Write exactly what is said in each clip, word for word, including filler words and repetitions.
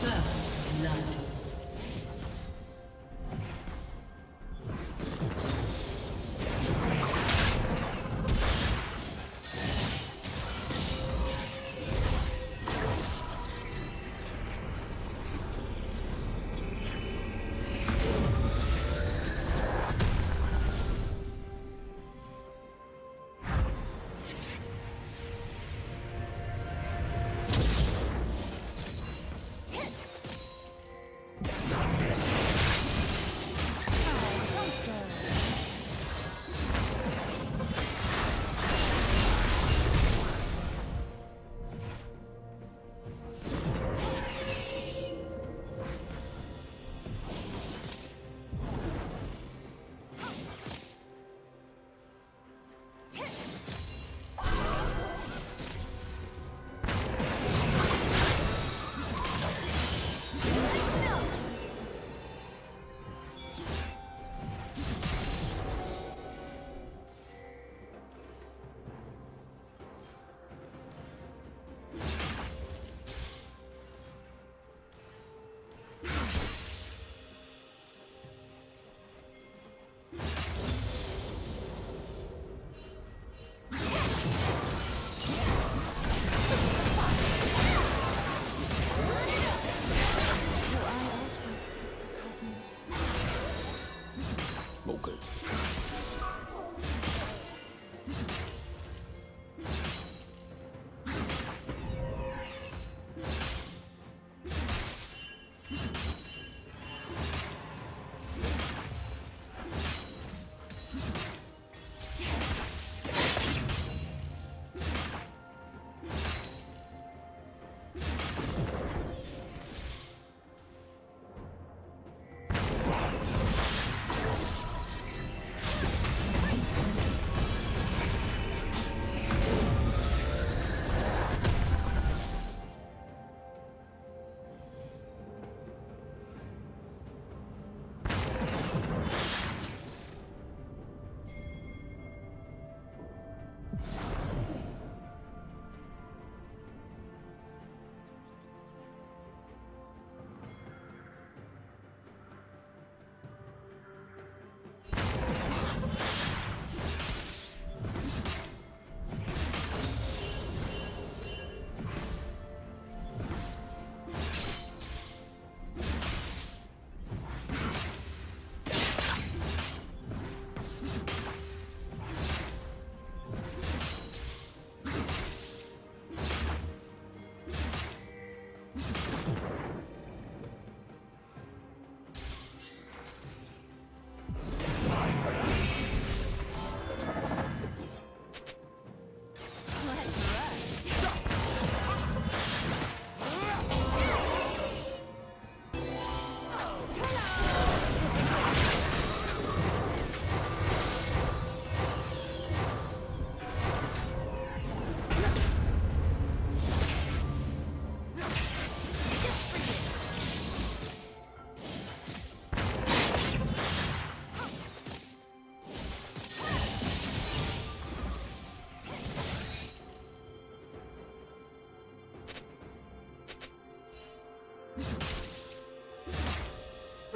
First blood.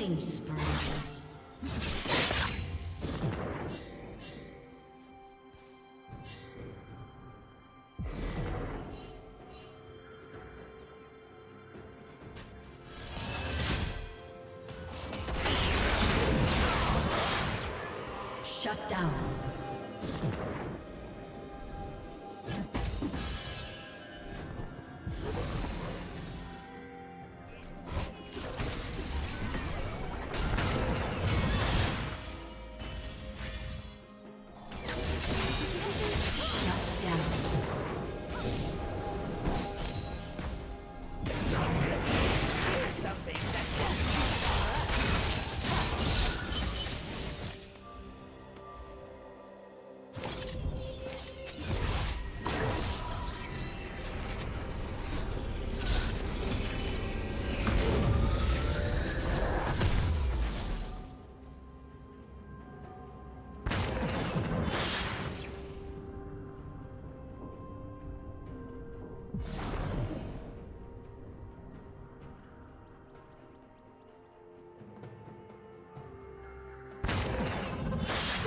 killing spree. Shut down.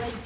Red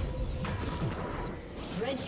Blue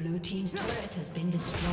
Blue team's turret has been destroyed.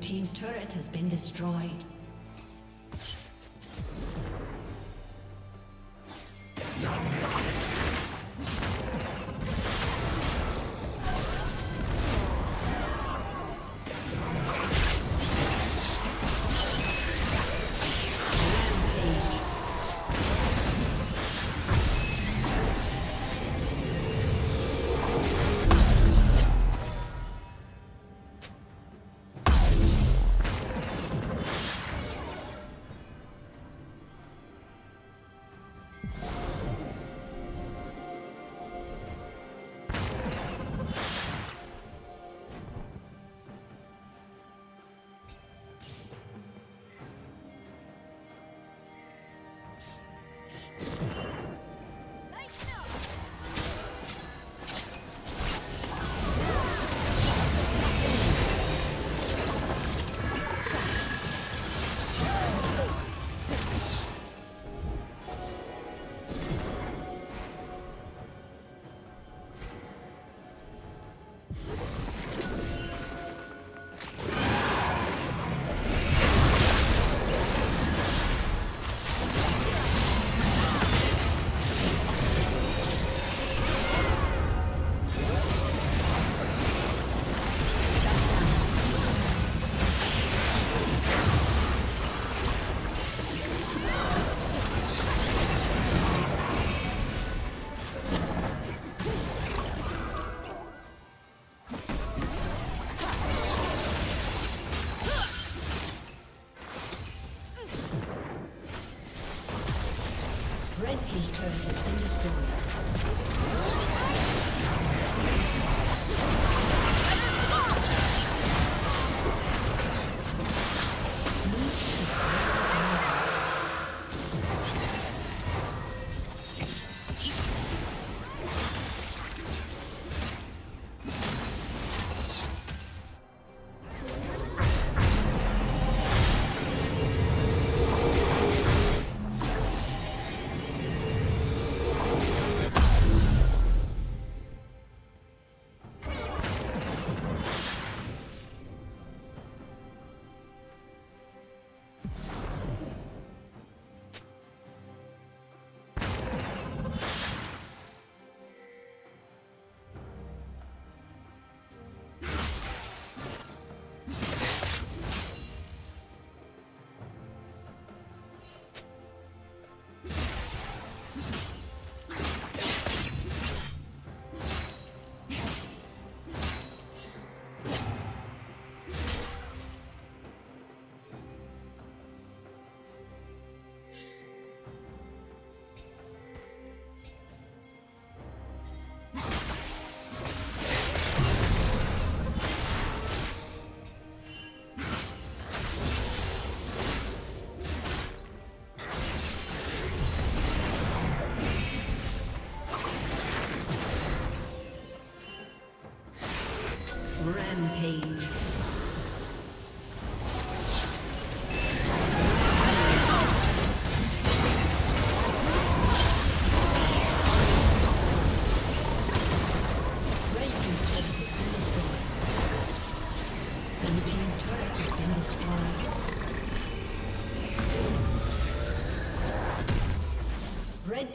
Team's turret has been destroyed. team's turret has been Red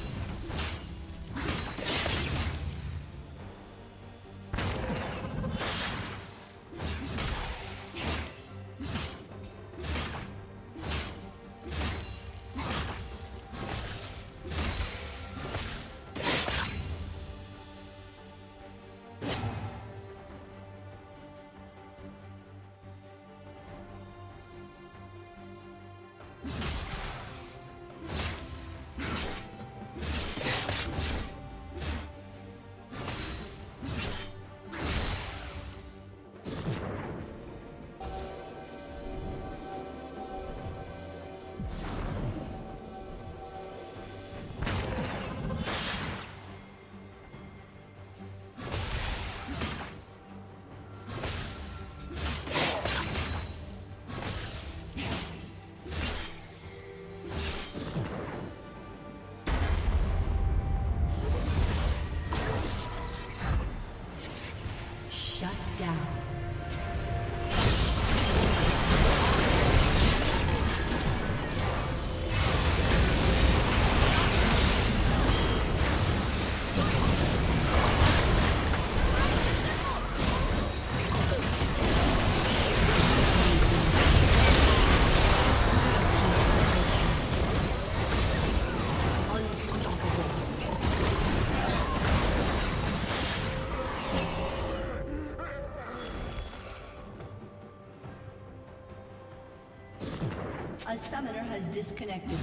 A summoner has disconnected.